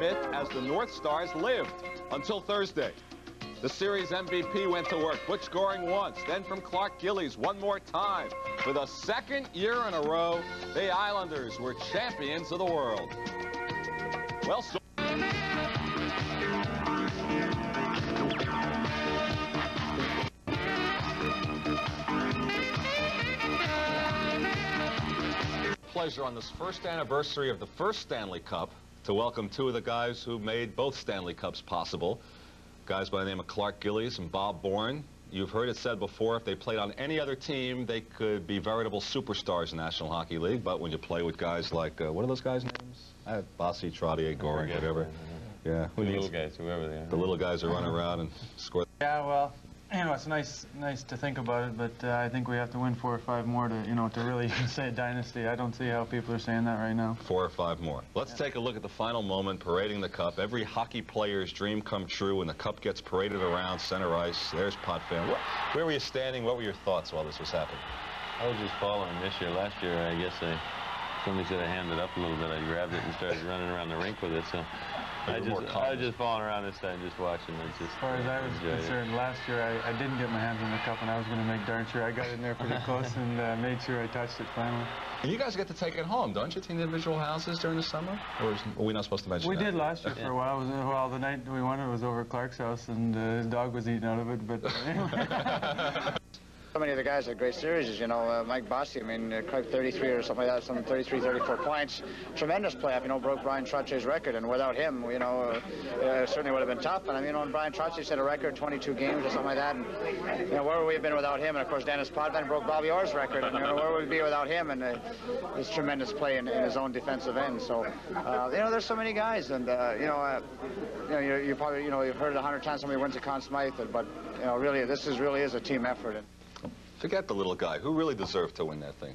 fit as the North Stars lived until Thursday. The series MVP went to work. Butch Goring once, then from Clark Gillies one more time. For the second year in a row, the Islanders were champions of the world. Well, so pleasure on this first anniversary of the first Stanley Cup to welcome two of the guys who made both Stanley Cups possible. Guys by the name of Clark Gillies and Bob Bourne. You've heard it said before, if they played on any other team, they could be veritable superstars in the National Hockey League. But when you play with guys like, what are those guys' names? Bossy, Trottier, Goring, whatever. Yeah. The little guys, whoever they are. The little guys who run around and score. Yeah, well, you know, it's nice to think about it, but I think we have to win 4 or 5 more to, you know, to really say a dynasty. I don't see how people are saying that right now. 4 or 5 more. Let's take a look at the final moment parading the cup. Every hockey player's dream come true when the cup gets paraded around center ice. There's Potvin. Where were you standing? What were your thoughts while this was happening? I was just following this year. Last year, I guess somebody said I handed up a little bit. I grabbed it and started running around the rink with it. So. I was just falling around this time, just watching it. Just as far as I was concerned, last year I didn't get my hands in the cup, and I was going to make darn sure I got in there pretty close and made sure I touched it finally. And you guys get to take it home, don't you, to individual houses during the summer? Or are we not supposed to mention that? We did last year for a while. The night we won, it was over at Clark's house, and his dog was eating out of it, but anyway. So many of the guys had great series, you know, Mike Bossy, I mean, 33 or something like that, some 33, 34 points. Tremendous playoff, you know, broke Bryan Trottier's record, and without him, you know, certainly would have been tough. And, I mean, you know, Bryan Trottier set a record, 22 games or something like that, and, you know, where would we have been without him? And, of course, Denis Potvin broke Bobby Orr's record, and, you know, where would we be without him? And his tremendous play in his own defensive end. So, you know, there's so many guys, and, you know, you probably, you know, you've heard it 100 times somebody wins a Conn Smythe, but, you know, really, this is really is a team effort. And, forget the little guy. Who really deserved to win that thing?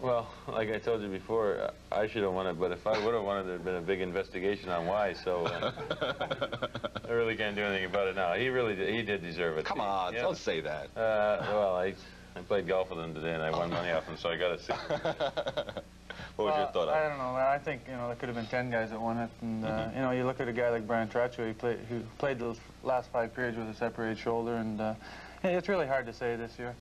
Well, like I told you before, I should have won it, but if I would have won it, there would have been a big investigation on why, so I really can't do anything about it now. He really did, he did deserve it. Come on, don't say that. Well, I played golf with him today, and I won money off him, so I got it. What was your thought on it? I don't know. I think, you know, there could have been 10 guys that won it, and, you know, you look at a guy like Bryan Trottier, who played the last 5 periods with a separated shoulder, and, it's really hard to say this year.